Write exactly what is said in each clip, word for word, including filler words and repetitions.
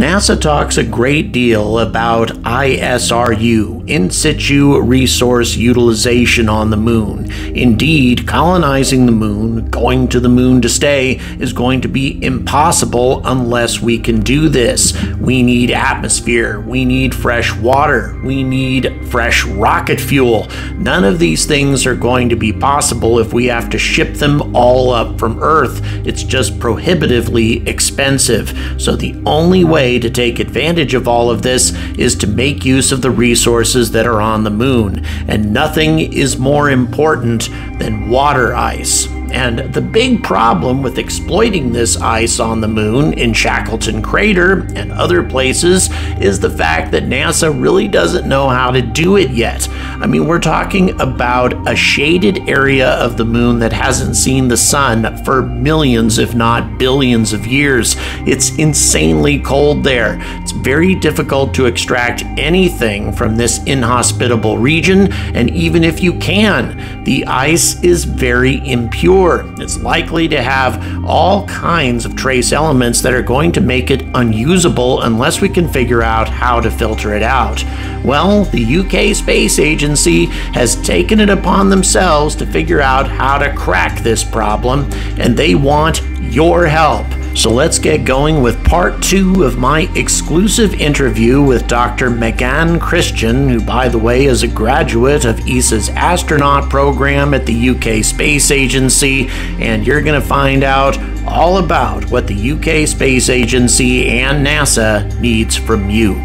NASA talks a great deal about I S R U, in situ resource utilization on the moon. Indeed, colonizing the moon, going to the moon to stay, is going to be impossible unless we can do this. We need atmosphere, we need fresh water, we need fresh rocket fuel. None of these things are going to be possible if we have to ship them all up from Earth. It's just prohibitively expensive. So the only way to take advantage of all of this is to make use of the resources that are on the moon, and nothing is more important than water ice. And the big problem with exploiting this ice on the moon in Shackleton Crater and other places is the fact that NASA really doesn't know how to do it yet. I mean, we're talking about a shaded area of the moon that hasn't seen the sun for millions, if not billions of years. It's insanely cold there. It's very difficult to extract anything from this inhospitable region, and even if you can, the ice is very impure. It's likely to have all kinds of trace elements that are going to make it unusable unless we can figure out how to filter it out. Well, the U K Space Agency has taken it upon themselves to figure out how to crack this problem, and they want your help. So let's get going with part two of my exclusive interview with Doctor Meganne Christian, who, by the way, is a graduate of E S A's astronaut program at the U K Space Agency, and you're going to find out all about what the U K Space Agency and NASA needs from you.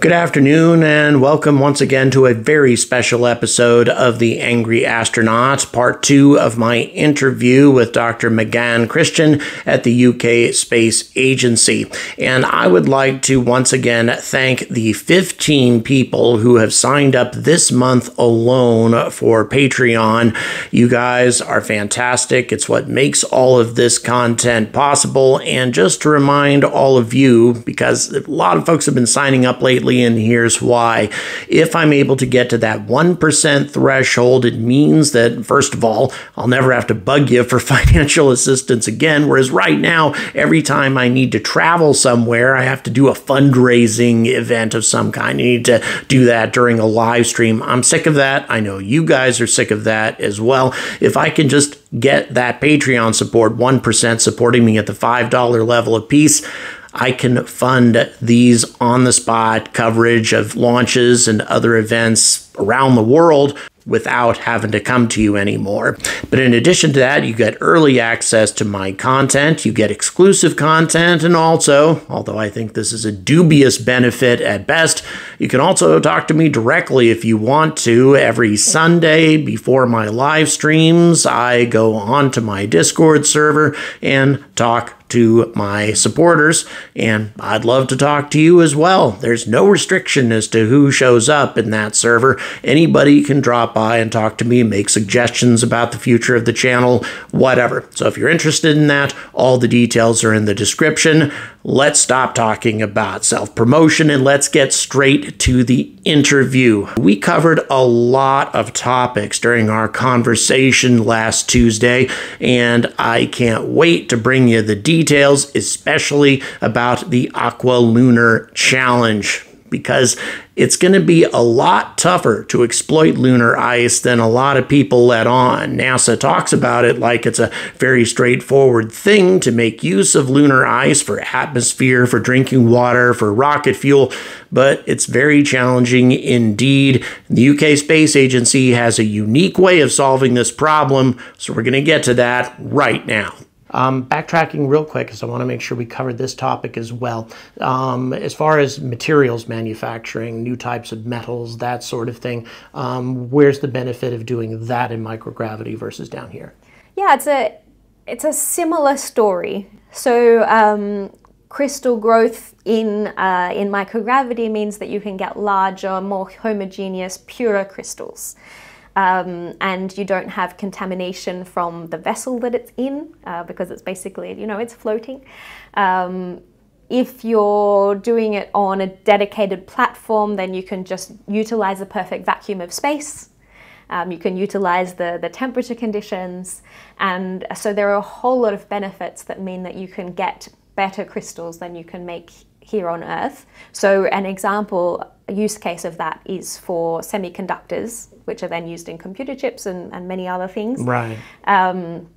Good afternoon, and welcome once again to a very special episode of The Angry Astronaut, part two of my interview with Doctor Meganne Christian at the U K Space Agency. And I would like to once again thank the fifteen people who have signed up this month alone for Patreon. You guys are fantastic. It's what makes all of this content possible. And just to remind all of you, because a lot of folks have been signing up lately, and here's why. If I'm able to get to that one percent threshold, it means that, first of all, I'll never have to bug you for financial assistance again, whereas right now, every time I need to travel somewhere, I have to do a fundraising event of some kind. I need to do that during a live stream. I'm sick of that. I know you guys are sick of that as well. If I can just get that Patreon support, one percent supporting me at the five dollar level apiece, I can fund these on-the-spot coverage of launches and other events around the world without having to come to you anymore. But in addition to that, you get early access to my content, you get exclusive content, and also, although I think this is a dubious benefit at best, you can also talk to me directly if you want to. Every Sunday before my live streams, I go onto my Discord server and talk to my supporters, and I'd love to talk to you as well. There's no restriction as to who shows up in that server. Anybody can drop by and talk to me, make suggestions about the future of the channel, whatever. So if you're interested in that, all the details are in the description. Let's stop talking about self-promotion and let's get straight to the interview. We covered a lot of topics during our conversation last Tuesday, and I can't wait to bring you the details. Details, especially about the Aqualunar Challenge, because it's going to be a lot tougher to exploit lunar ice than a lot of people let on. NASA talks about it like it's a very straightforward thing to make use of lunar ice for atmosphere, for drinking water, for rocket fuel, but it's very challenging indeed. The U K Space Agency has a unique way of solving this problem, so we're going to get to that right now. Um, backtracking real quick, because I want to make sure we cover this topic as well. Um, as far as materials manufacturing, new types of metals, that sort of thing, um, where's the benefit of doing that in microgravity versus down here? Yeah, it's a, it's a similar story. So um, crystal growth in, uh, in microgravity means that you can get larger, more homogeneous, purer crystals. Um, and you don't have contamination from the vessel that it's in, uh, because it's basically, you know, it's floating. Um, if you're doing it on a dedicated platform, then you can just utilize the perfect vacuum of space. Um, you can utilize the, the temperature conditions. And so there are a whole lot of benefits that mean that you can get better crystals than you can make here on Earth. So an example use case of that is for semiconductors, which are then used in computer chips and, and many other things. Right. Um,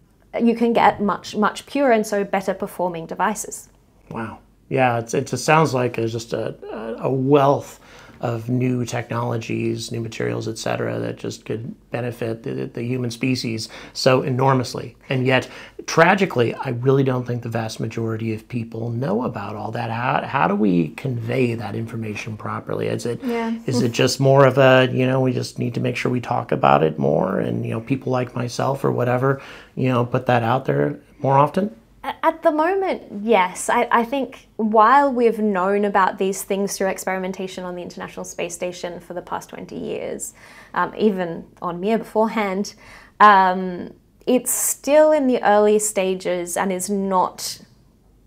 you can get much, much purer and so better performing devices. Wow. Yeah, it's, it just sounds like it's just a, a wealth of new technologies, new materials, et cetera, that just could benefit the, the human species so enormously. And yet, tragically, I really don't think the vast majority of people know about all that. How, how do we convey that information properly? Is it, yeah. is it just more of a, you know, we just need to make sure we talk about it more and, you know, people like myself or whatever, you know, put that out there more often? At the moment, yes. I, I think while we've known about these things through experimentation on the International Space Station for the past twenty years, um, even on Mir beforehand, um, it's still in the early stages and is not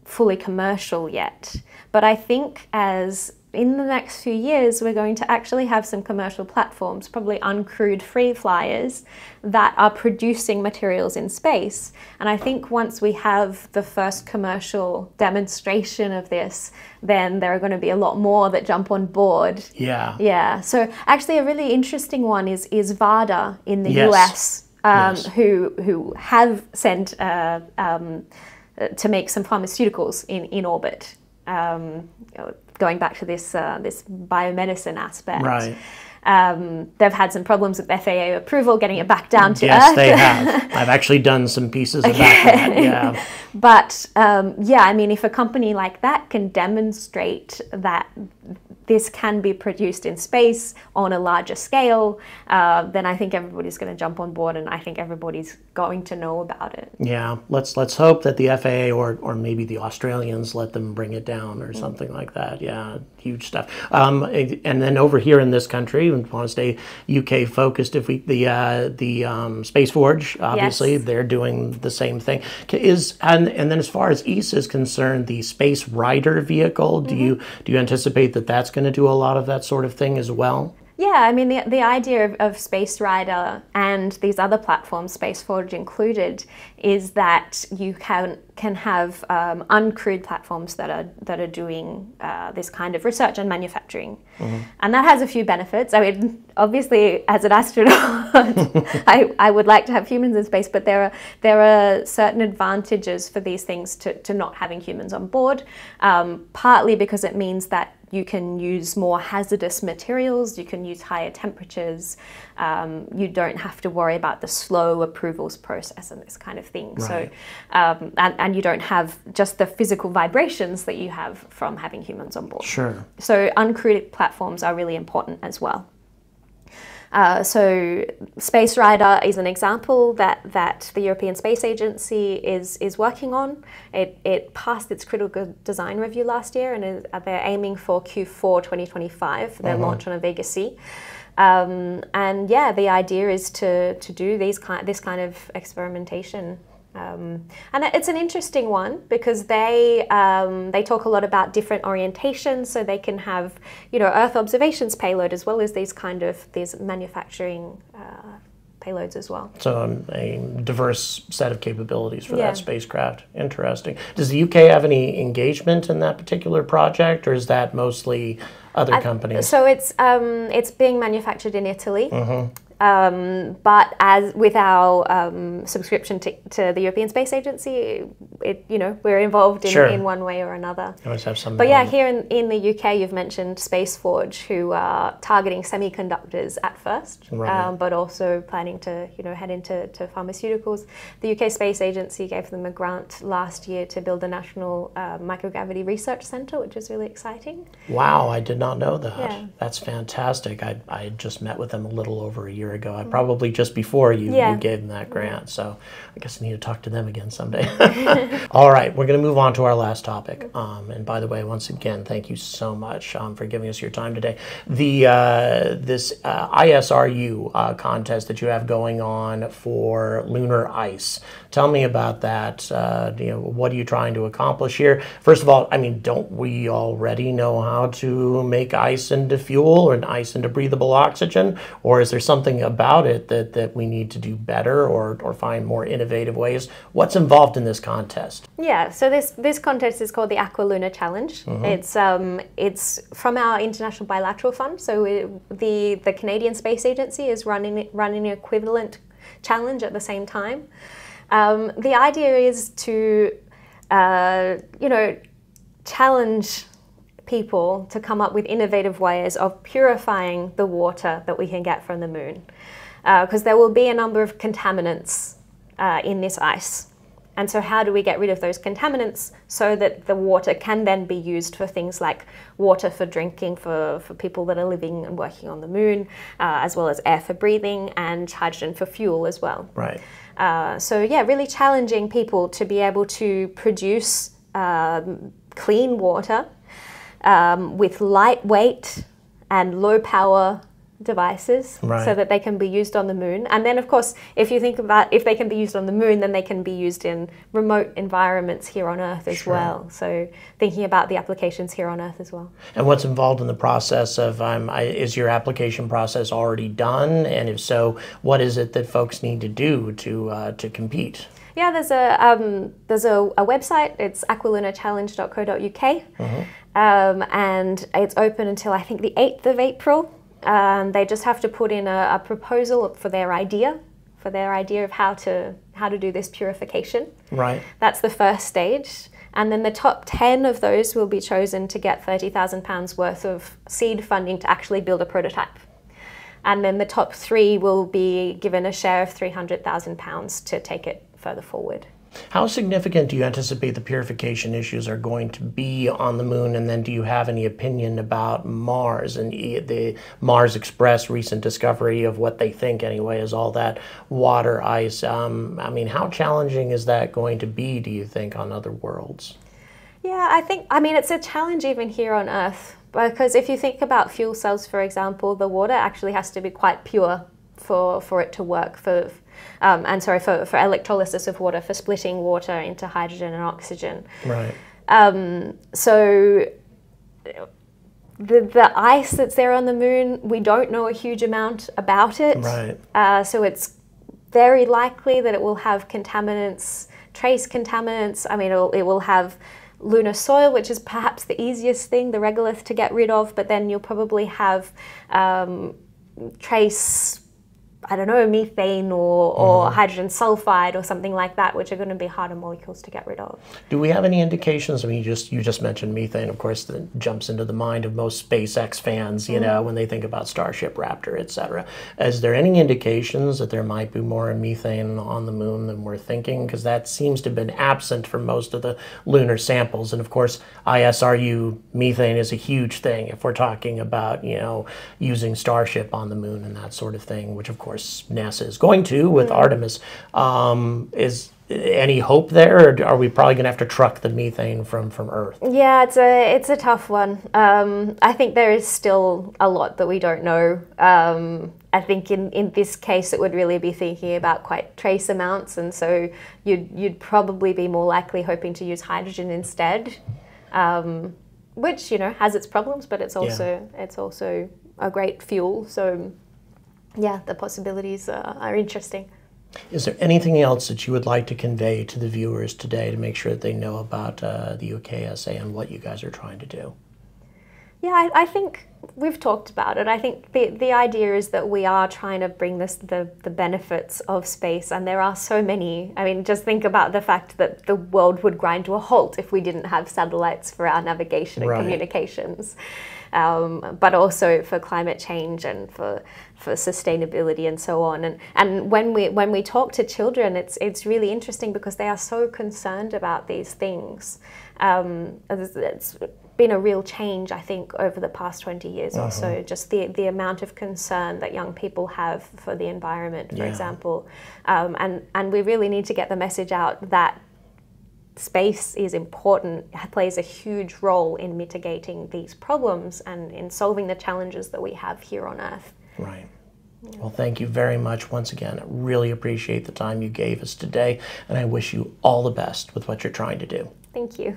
fully commercial yet. But I think as in the next few years, we're going to actually have some commercial platforms, probably uncrewed free flyers, that are producing materials in space. And I think once we have the first commercial demonstration of this, then there are going to be a lot more that jump on board. Yeah. Yeah. So actually a really interesting one is, is Varda in the yes. U S, um, yes. who, who have sent uh, um, to make some pharmaceuticals in, in orbit. Um, going back to this uh, this biomedicine aspect. Right. Um, they've had some problems with F A A approval, getting it back down to yes, Earth. Yes, they have. I've actually done some pieces of okay. that. Yeah. But um, yeah, I mean, if a company like that can demonstrate that this can be produced in space on a larger scale, uh, then I think everybody's going to jump on board, and I think everybody's going to know about it. Yeah, let's let's hope that the F A A or or maybe the Australians let them bring it down or mm-hmm. something like that. Yeah, huge stuff. Um, and then over here in this country, we want to stay U K focused. If we the uh, the um, Space Forge, obviously, yes. they're doing the same thing. Is and and then as far as E S A is concerned, the Space Rider vehicle. Do mm-hmm. you do you anticipate that that's going to do a lot of that sort of thing as well? Yeah, I mean, the, the idea of, of Space Rider and these other platforms, Space Forge included, is that you can can have um, uncrewed platforms that are that are doing uh, this kind of research and manufacturing, mm-hmm. and that has a few benefits. I mean, obviously, as an astronaut, I, I would like to have humans in space, but there are there are certain advantages for these things to to not having humans on board, um, partly because it means that you can use more hazardous materials, you can use higher temperatures, um, you don't have to worry about the slow approvals process and this kind of thing. Right. So, um, and, and you don't have just the physical vibrations that you have from having humans on board. Sure. So uncrewed platforms are really important as well. Uh, so Space Rider is an example that, that the European Space Agency is, is working on. It, it passed its critical design review last year, and is, they're aiming for Q four twenty twenty-five, their mm-hmm. launch on a Vega C. Um, and yeah, the idea is to, to do these kind, this kind of experimentation. Um, and it's an interesting one because they um, they talk a lot about different orientations, so they can have, you know, Earth observations payload as well as these kind of these manufacturing uh, payloads as well. So um, a diverse set of capabilities for yeah. that spacecraft. Interesting. Does the U K have any engagement in that particular project, or is that mostly other I, companies? So it's um, it's being manufactured in Italy. Mm-hmm. Um, but as with our um, subscription to, to the European Space Agency, it, you know, we're involved in, sure. in one way or another. Always have some. But yeah, here in, in the U K, you've mentioned Space Forge, who are targeting semiconductors at first, right. um, but also planning to, you know, head into to pharmaceuticals. The U K Space Agency gave them a grant last year to build a national uh, microgravity research centre, which is really exciting. Wow, I did not know that. Yeah. That's fantastic. I, I just met with them a little over a year ago, I probably just before you, yeah. you gave them that grant, so I guess I need to talk to them again someday. All right, we're going to move on to our last topic, um, and by the way, once again, thank you so much um, for giving us your time today. The uh, this uh, I S R U uh, contest that you have going on for lunar ice, tell me about that. Uh, you know, what are you trying to accomplish here? First of all, I mean, don't we already know how to make ice into fuel, or an ice into breathable oxygen, or is there something about it that, that we need to do better, or, or find more innovative ways? What's involved in this contest? Yeah, so this this contest is called the Aqualunar Challenge. Mm-hmm. It's um, it's from our International Bilateral Fund, so it, the, the Canadian Space Agency is running, running an equivalent challenge at the same time. Um, the idea is to, uh, you know, challenge people to come up with innovative ways of purifying the water that we can get from the moon, because uh, there will be a number of contaminants uh, in this ice. And so how do we get rid of those contaminants so that the water can then be used for things like water for drinking for, for people that are living and working on the moon, uh, as well as air for breathing and hydrogen for fuel as well. Right. Uh, so yeah, really challenging people to be able to produce um, clean water Um, with lightweight and low power devices, right. so that they can be used on the moon. And then of course, if you think about, if they can be used on the moon, then they can be used in remote environments here on Earth as sure. well. So thinking about the applications here on Earth as well. And what's involved in the process of, um, I, is your application process already done? And if so, what is it that folks need to do to, uh, to compete? Yeah, there's a um, there's a, a website. It's aqualunarchallenge dot co dot U K, mm-hmm. um, and it's open until I think the eighth of April. Um, they just have to put in a, a proposal for their idea, for their idea of how to how to do this purification. Right. That's the first stage, and then the top ten of those will be chosen to get thirty thousand pounds worth of seed funding to actually build a prototype. And then the top three will be given a share of three hundred thousand pounds to take it further forward. How significant do you anticipate the purification issues are going to be on the moon? And then do you have any opinion about Mars and the Mars Express recent discovery of what they think anyway is all that water ice? Um, I mean, how challenging is that going to be, do you think, on other worlds? Yeah, I think, I mean, it's a challenge even here on Earth. Because if you think about fuel cells, for example, the water actually has to be quite pure for, for it to work, for, um, and sorry, for, for electrolysis of water, for splitting water into hydrogen and oxygen. Right. Um, so the, the ice that's there on the moon, we don't know a huge amount about it. Right. Uh, so it's very likely that it will have contaminants, trace contaminants. I mean, it'll, it will have lunar soil, which is perhaps the easiest thing, the regolith, to get rid of, but then you'll probably have um, trace, I don't know, methane or, or mm-hmm. hydrogen sulfide or something like that, which are going to be harder molecules to get rid of. Do we have any indications? I mean, you just you just mentioned methane, of course, that jumps into the mind of most SpaceX fans, you mm-hmm. know, when they think about Starship, Raptor, et cetera. Is there any indications that there might be more methane on the moon than we're thinking? Because that seems to have been absent from most of the lunar samples. And of course, I S R U methane is a huge thing if we're talking about, you know, using Starship on the moon and that sort of thing, which of course, NASA is going to with mm. Artemis. Um, is any hope there, or are we probably going to have to truck the methane from, from Earth? Yeah, it's a, it's a tough one. Um, I think there is still a lot that we don't know. Um, I think in, in this case, it would really be thinking about quite trace amounts, and so you'd, you'd probably be more likely hoping to use hydrogen instead, um, which, you know, has its problems, but it's also, yeah. it's also a great fuel, so... Yeah, the possibilities uh, are interesting. Is there anything else that you would like to convey to the viewers today to make sure that they know about uh, the U K S A and what you guys are trying to do? Yeah, I, I think we've talked about it. I think the, the idea is that we are trying to bring this, the, the benefits of space, and there are so many. I mean, just think about the fact that the world would grind to a halt if we didn't have satellites for our navigation and right. communications, um, but also for climate change and for, for sustainability and so on. And, and when, we, when we talk to children, it's, it's really interesting because they are so concerned about these things. Um, it's, it's, been a real change, I think, over the past twenty years uh-huh. or so, just the, the amount of concern that young people have for the environment, for yeah. example. Um, and, and we really need to get the message out that space is important, plays a huge role in mitigating these problems and in solving the challenges that we have here on Earth. Right. Yeah. Well, thank you very much once again. I really appreciate the time you gave us today, and I wish you all the best with what you're trying to do. Thank you.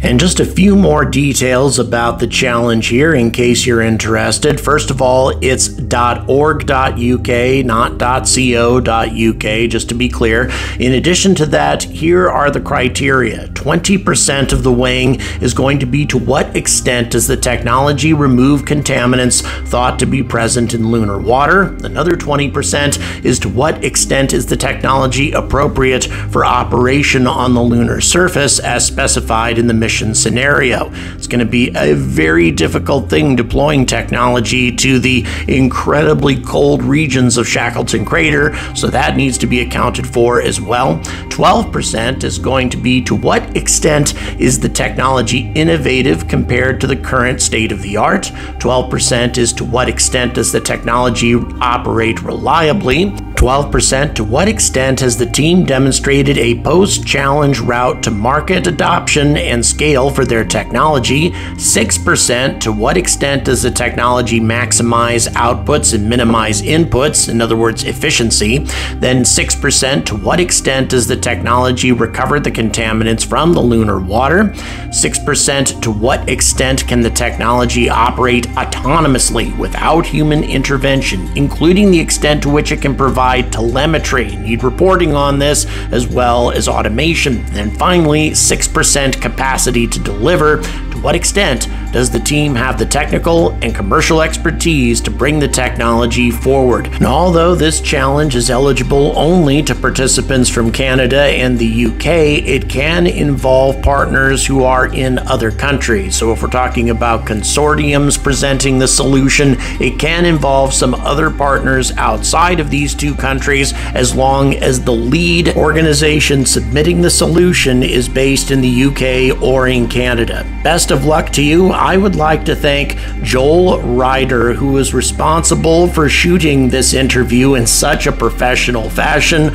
And just a few more details about the challenge here in case you're interested. First of all, it's dot org dot U K, not dot co dot U K, just to be clear. In addition to that, here are the criteria. twenty percent of the weighing is going to be to what extent does the technology remove contaminants thought to be present in lunar water? Another twenty percent is to what extent is the technology appropriate for operation on the lunar surface as specified in the mission scenario. It's going to be a very difficult thing deploying technology to the incredibly cold regions of Shackleton Crater, so that needs to be accounted for as well. twelve percent is going to be to what extent is the technology innovative compared to the current state of the art. twelve percent is to what extent does the technology operate reliably. twelve percent to what extent has the team demonstrated a post-challenge route to market adoption and scale for their technology. six percent to what extent does the technology maximize outputs and minimize inputs, in other words, efficiency. Then six percent to what extent does the technology recover the contaminants from the lunar water. six percent to what extent can the technology operate autonomously without human intervention, including the extent to which it can provide telemetry. Need reporting on this as well as automation. And finally, six percent capacity to deliver. To what extent does the team have the technical and commercial expertise to bring the technology forward? And although this challenge is eligible only to participants from Canada and the U K, it can involve partners who are in other countries. So if we're talking about consortiums presenting the solution, it can involve some other partners outside of these two countries as long as the lead organization submitting the solution is based in the U K or in Canada. Best of luck to you. I would like to thank Joel Ryder, who is responsible for shooting this interview in such a professional fashion,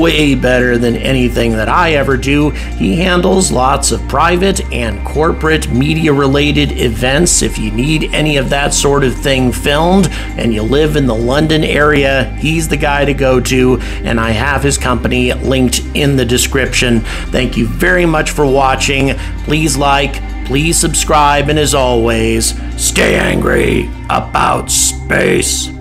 way better than anything that I ever do. He handles lots of private and corporate media-related events. If you need any of that sort of thing filmed and you live in the London area, he's the guy to go to, and I have his company linked in the description. Thank you very much for watching. Please like, please subscribe, and as always, stay angry about space.